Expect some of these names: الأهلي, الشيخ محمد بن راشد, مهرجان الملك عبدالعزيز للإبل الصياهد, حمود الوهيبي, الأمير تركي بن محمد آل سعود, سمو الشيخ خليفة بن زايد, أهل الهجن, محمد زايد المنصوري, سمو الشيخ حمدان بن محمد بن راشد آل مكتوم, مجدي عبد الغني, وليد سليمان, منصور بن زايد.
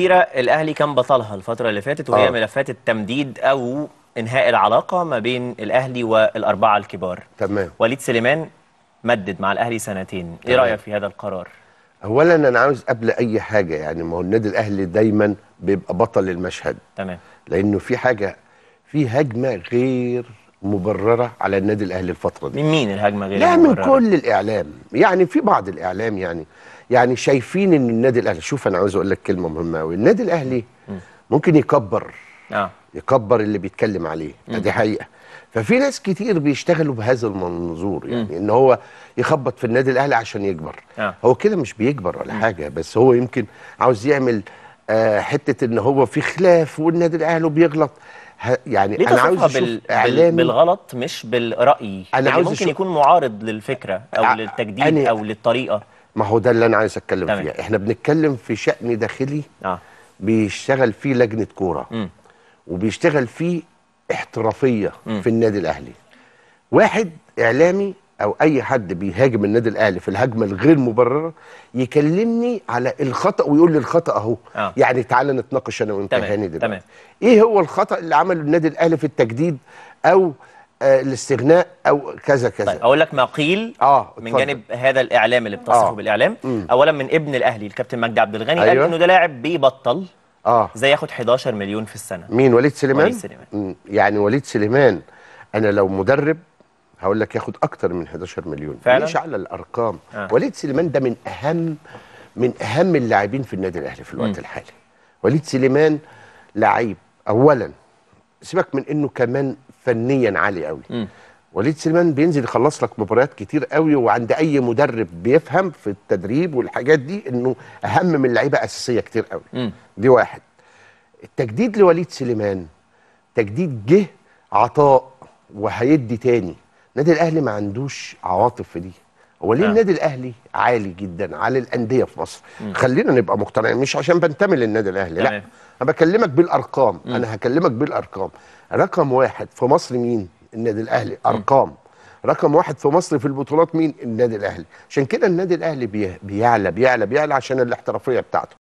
كتيرة الأهلي كان بطلها الفترة اللي فاتت، وهي ملفات التمديد أو إنهاء العلاقة ما بين الأهلي والأربعة الكبار. تمام. وليد سليمان مدد مع الأهلي سنتين، إيه رأيك في هذا القرار؟ أولاً أنا عاوز قبل أي حاجة، يعني ما هو النادي الأهلي دايماً بيبقى بطل المشهد. تمام. لأنه في حاجة، في هجمة غير مبررة على النادي الأهلي الفترة دي. من مين الهجمة غير مبررة؟ لا، من كل الإعلام، يعني في بعض الإعلام يعني شايفين ان النادي الاهلي، شوف انا عاوز اقول لك كلمه مهمه قوي، النادي الاهلي ممكن يكبر اللي بيتكلم عليه، دي حقيقه. ففي ناس كتير بيشتغلوا بهذا المنظور، يعني ان هو يخبط في النادي الاهلي عشان يكبر. هو كده مش بيكبر ولا حاجه، بس هو يمكن عاوز يعمل حته ان هو في خلاف والنادي الاهلي بيغلط. يعني انا عاوز اشوف اعلام بالغلط مش بالراي، انا عاوز ممكن يكون معارض للفكره او للتجديد او للطريقه. ما هو ده اللي انا عايز اتكلم فيه. احنا بنتكلم في شأن داخلي بيشتغل فيه لجنة كورة وبيشتغل فيه احترافية في النادي الاهلي. واحد اعلامي او اي حد بيهاجم النادي الاهلي في الهجمة الغير مبررة يكلمني على الخطأ ويقول لي الخطأ اهو، يعني تعالى نتناقش انا وانت هاني دلوقتي. ايه هو الخطأ اللي عمله النادي الاهلي في التجديد او الاستغناء او كذا كذا؟ طيب اقول لك ما قيل من جانب هذا الاعلام اللي بتصفه بالاعلام. اولا من ابن الاهلي الكابتن مجدي عبد الغني، قال انه ده لاعب بيبطل ازاي ياخد 11 مليون في السنه. مين؟ وليد سليمان. وليد سليمان يعني وليد سليمان انا لو مدرب هقول لك ياخد اكتر من 11 مليون فعلا، مش على الارقام. وليد سليمان ده من اهم اللاعبين في النادي الاهلي في الوقت الحالي. وليد سليمان لعيب، اولا سيبك من انه كمان فنيا عالي قوي. وليد سليمان بينزل يخلص لك مباريات كتير قوي، وعند اي مدرب بيفهم في التدريب والحاجات دي انه اهم من لعيبه اساسيه كتير قوي. دي واحد. التجديد لوليد سليمان تجديد جه عطاء وهيدي تاني. النادي الاهلي ما عندوش عواطف في دي. هو ليه النادي الاهلي عالي جدا على الانديه في مصر؟ خلينا نبقى مقتنعين، مش عشان بنتمي للنادي الاهلي، لا انا بكلمك بالارقام. انا هكلمك بالارقام. رقم واحد في مصر مين؟ النادي الاهلي. ارقام. رقم واحد في مصر في البطولات مين؟ النادي الاهلي. عشان كده النادي الاهلي بيعلى بيعلى بيعلى عشان الاحترافيه بتاعته.